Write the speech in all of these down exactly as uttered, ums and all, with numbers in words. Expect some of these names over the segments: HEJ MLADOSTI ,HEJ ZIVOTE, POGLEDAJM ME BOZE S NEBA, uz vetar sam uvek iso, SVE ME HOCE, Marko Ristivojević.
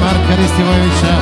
Marko Ristivojevića.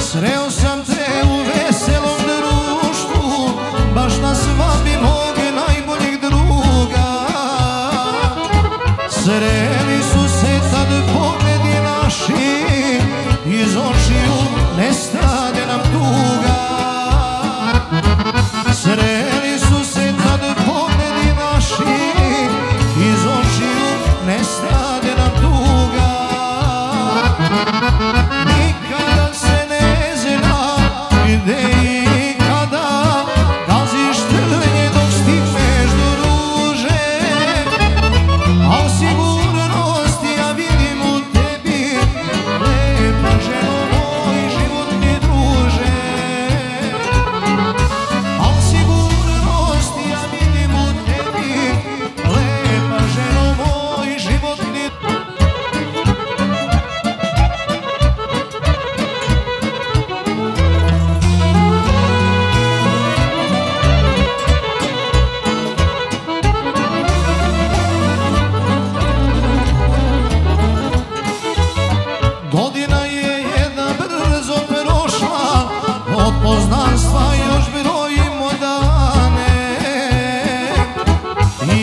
Sreo sam te u veselom društvu, baš na svadbi mog najboljeg druga. Sreli su se tad pogledi naši, iz očiju nestade nam tuga. Sreli su se tad pogledi naši, iz očiju nestade nam tuga. Nikada se ne zna gde i kada gaziš trnje dok stigneš do ruže, a sigurnost ja vidim u tebi, lepa žena. Godina je jedna brzo prošla, od poznanstva još brojimo dane.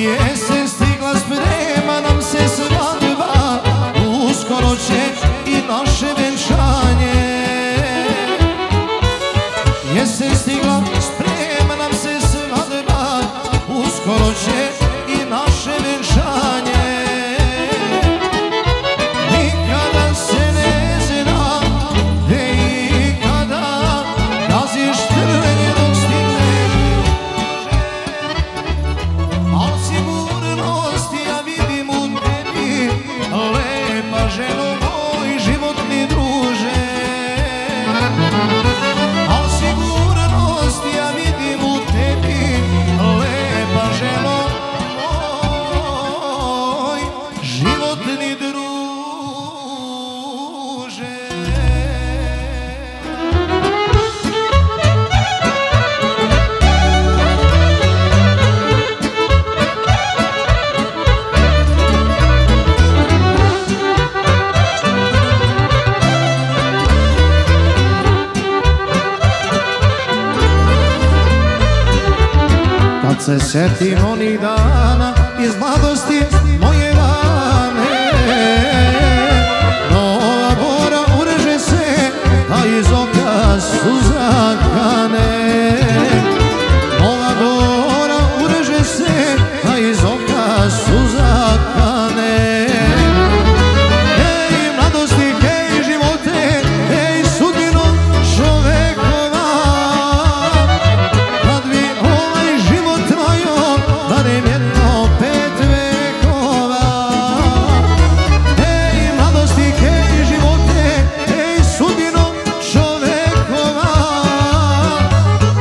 Jesen stigla, sprema nam se svadba, uskoro će i naše venčanje. Jesen stigla, sprema nam se svadba, uskoro će i naše venčanje. Se setim onih dana iz mladosti moje vane, nova bora ureže se, a iz oka suza kane. Nova bora ureže se, a iz oka suza kane. Hej mladosti, hej živote, hej sudbino čovekova, kad bi ovaj život trajao barem jedno pet vekova. Hej mladosti, hej živote, hej sudbino čovekova,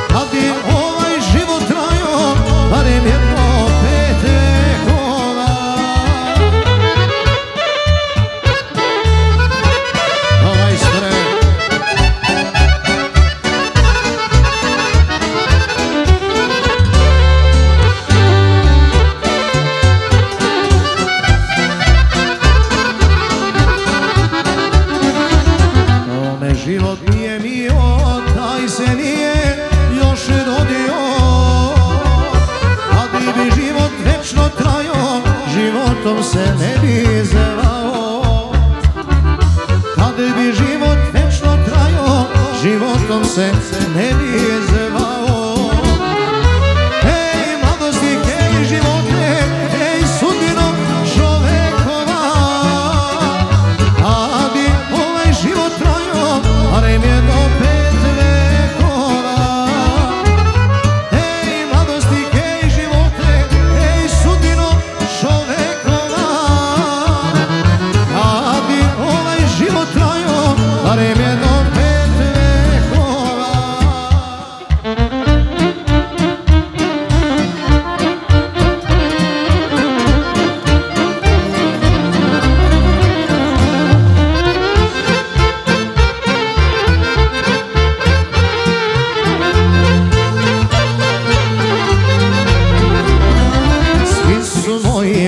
kad bi ovaj život trajao barem jedno pet vekova. Ovaj stre život nije mio, taj se nije još rodio. Kad bi život večno trajao, životom se ne bi zvao. Kad bi život večno trajao, životom se ne bi zvao. Hej mladosti, hej živote, hej sudbino čovekova, kad bi ovaj život trajao barem jedno pet vekova. Hej mladosti, hej živote, hej sudbino čovekova,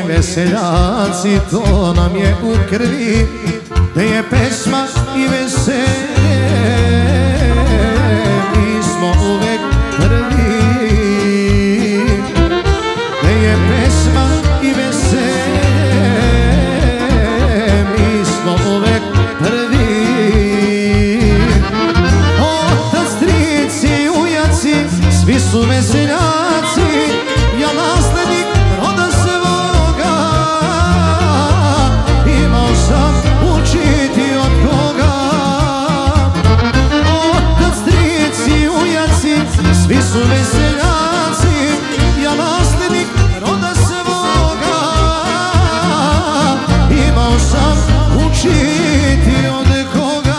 moji veseljaci, to nam je u krvi, te je pesma i veselje, mi smo uvek prvi, te je pesma i veselje, mi smo uvek prvi. Otac, strici, ujaci, svi su veseljaci, ja naslednik roda svoga, imao sam učiti od koga. Otac, strici, ujaci, svi su veseljaci, ja naslednik roda svoga, imao sam učiti od koga.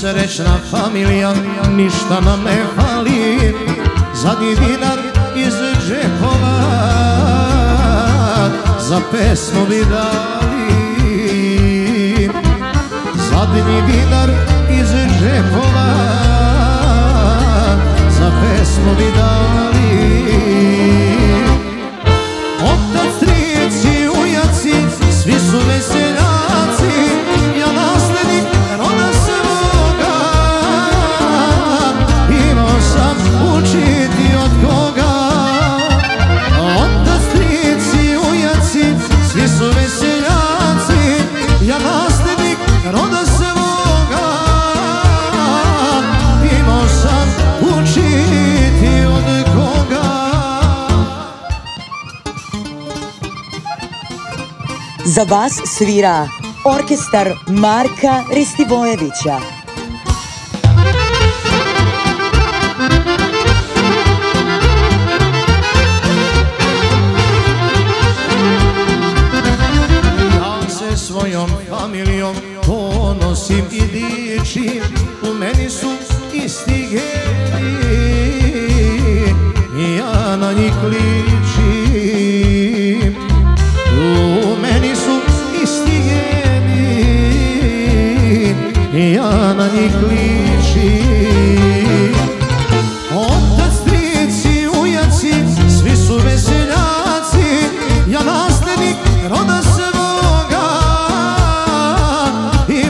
Srećna familija, ništa nam ne fali, zadnji dinar iz džepova za pesmu bi dali, zadnji dinar iz džepova za pesmu bi dali. Otac, strici, ujaci, svi su veseljaci, ja naslednik roda učiti od koga. Otac, strici, ujaci, svi su veseljaci, ja naslednik roda svoga, imao sam učiti od koga. Za vas svira orkestar Marka Ristivojevića. Familijom ponosim i dičim, u meni su isti geji i ja na njih ličim, u meni su isti geji i ja na njih ličim. Otac, strici, ujaci, svi su veseljaci, ja naslednik roda svoga,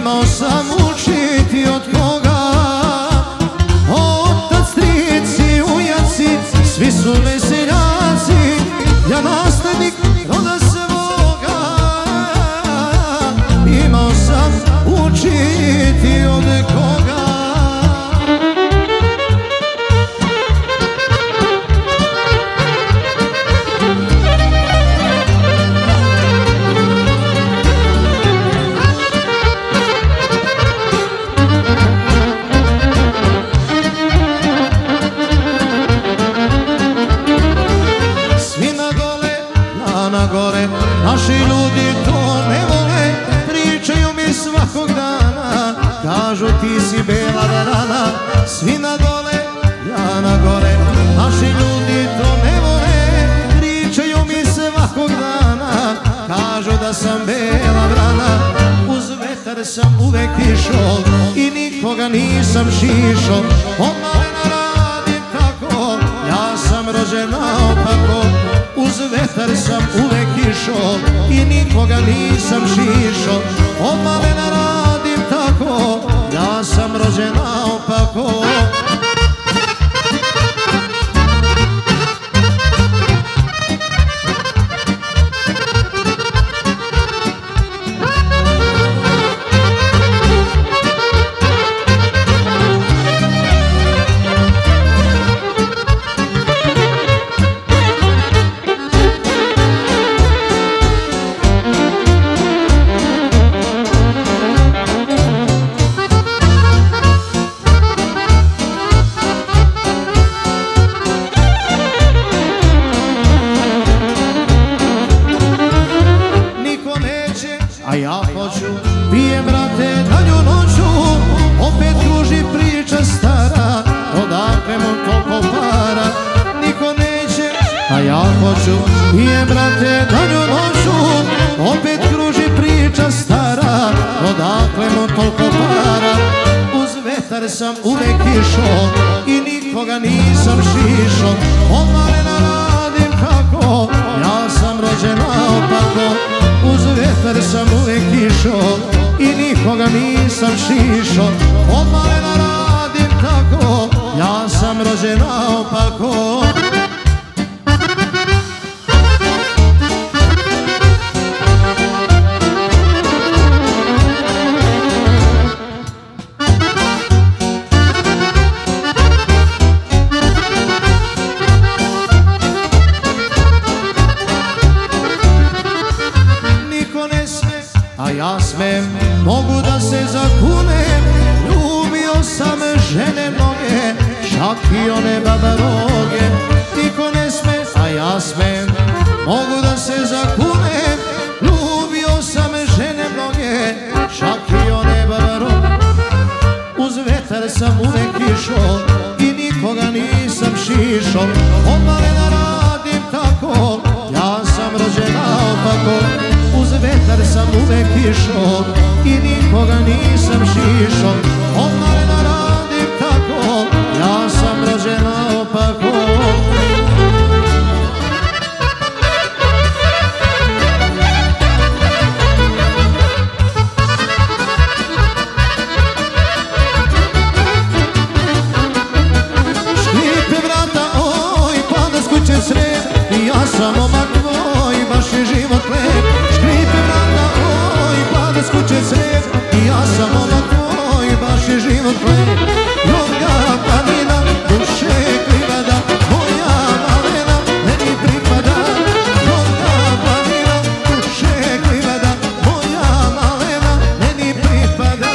imao sam učiti od koga. Otac, strici, ujaci, svi su veseljaci, ja naslednik roda svoga, imao sam učiti od koga. Naši ljudi to ne vole, pričaju mi svakog dana, kažu ti si bela rana, svi na dole, ja na gore. Naši ljudi to ne vole, pričaju mi svakog dana, kažu da sam bela vrana. Uz vetar sam uvek išao i nikoga nisam šišao, pomaleno radim tako, ja sam rođena opako. Uz vetar sam uvek išao i nikoga nisam šišao, omalena radim tako, ja sam rođena opako. noću, je brate danju noću, opet kruži priča stara, odakle mu toliko para. Uz vetar sam uvek išao i nikoga nisam šišao, od malena radim kako, ja sam rođen naopako. Uz vetar sam uvek išao i nikoga nisam šišao, od malena radim tako, ja sam rođen naopako. Mogu da se zakunem, ljubio sam žene mnoge, čak i one babaroge. Niko ne sme, a ja smem, mogu da se zakunem, ljubio sam žene mnoge, čak i one babaroge. Uz vetar sam uvek išao i nikoga nisam šišao, od malena radim tako, ja sam rođen naopako. Uz vetar sam uvek išao i nikoga nisam šišao, od malena radim tako, ja sam rođen naopako. Škripe vrata, oj, pada s kuće sred, ja sam omak tvoj, baš je život lep. Kuće sred, ja sam ona tvoj, baš je život pleb. Moja planina, duše privada, moja malena meni pripada. Moja planina, duše privada, moja malena meni pripada.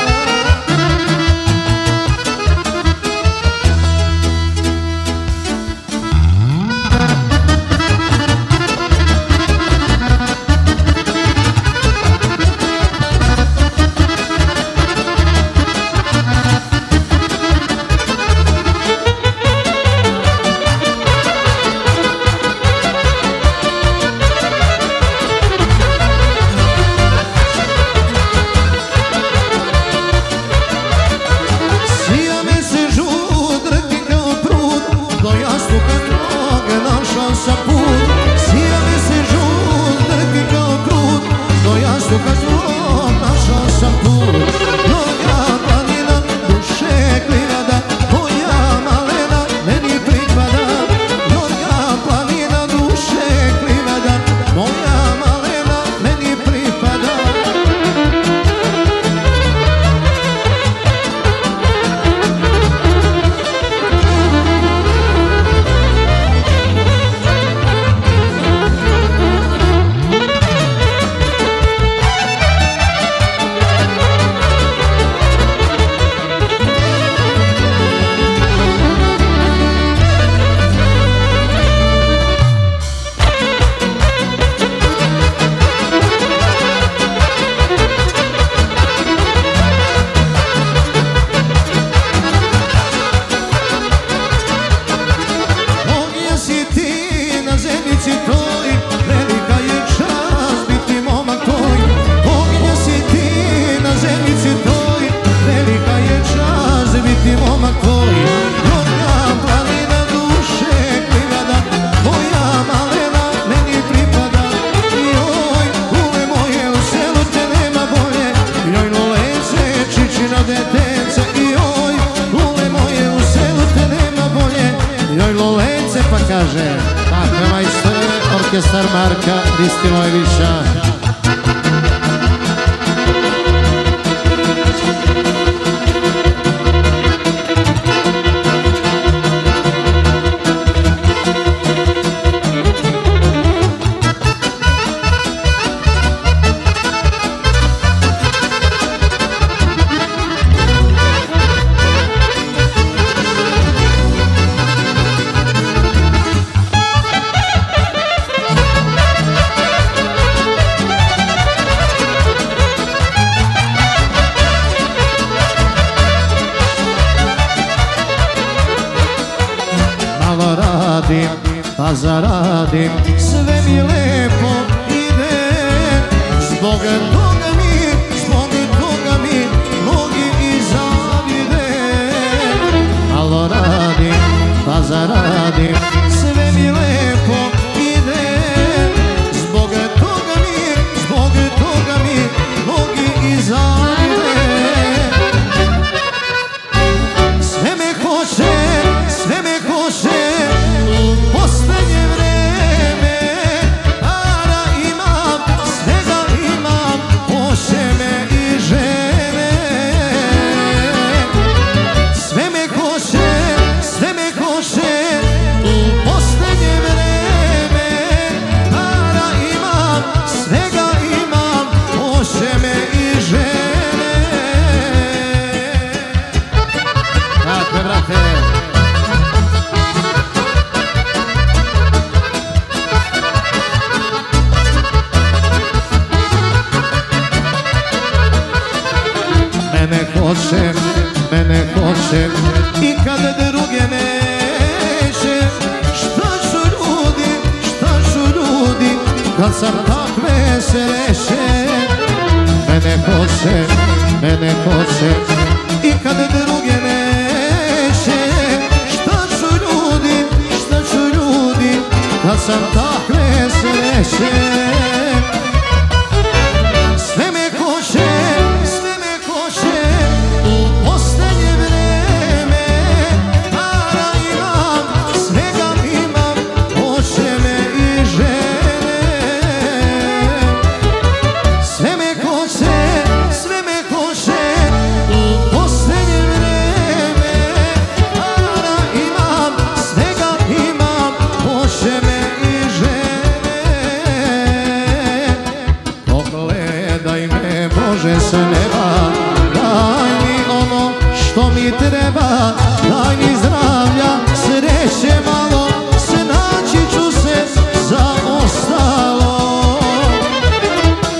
Orkestar Marka Ristivojevića. Radim, pa zaradim, sve mi lepo ide. Zbog toga mi, zbog toga mi mnogi i zavide. Malo radim, pa zaradim, sve mi lepo ide. Zbog toga mi, zbog toga mi mnogi i zavide. Sve me hoće, sve me hoće. Mene hoće i kad druge neće. Šta ću ljudi, šta ću ljudi, kad sam takve sreće. Mene hoće, mene hoće i kad druge neće. Šta ću ljudi, šta ću ljudi, kad sam takve sreće. Sve me hoće. Daj mi zdravlja, sreće malo, snaći ću se za ostalo.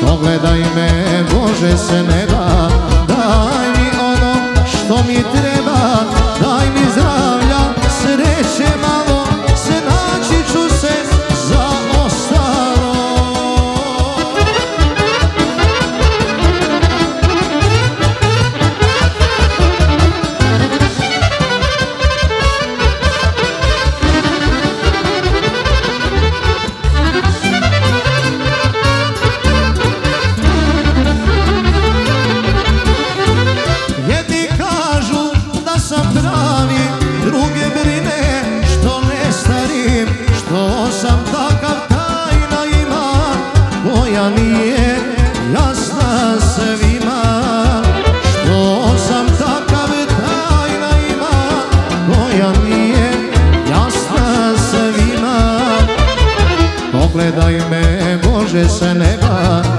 Pogledaj me, Bože, se ne da, daj mi ono što mi treba. Daj mi zdravlja, sreće malo, snaći ću se za ostalo. Gledaj me, Bože, se neba.